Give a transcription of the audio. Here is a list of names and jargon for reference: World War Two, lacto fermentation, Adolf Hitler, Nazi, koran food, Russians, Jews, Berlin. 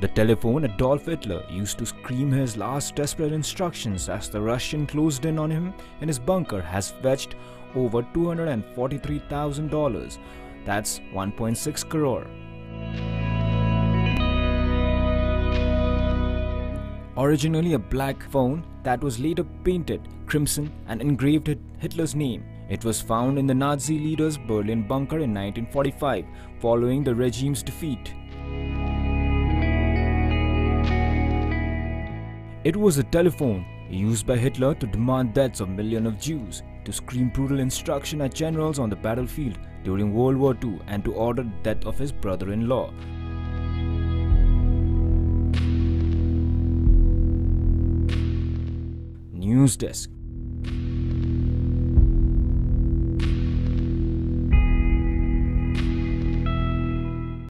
The telephone Adolf Hitler used to scream his last desperate instructions as the Russian closed in on him in his bunker has fetched over $243,000, that's 1.6 crore. Originally a black phone that was later painted crimson and engraved Hitler's name. It was found in the Nazi leader's Berlin bunker in 1945 following the regime's defeat. It was a telephone used by Hitler to demand deaths of millions of Jews, to scream brutal instruction at generals on the battlefield during World War II, and to order the death of his brother-in-law. News Desk.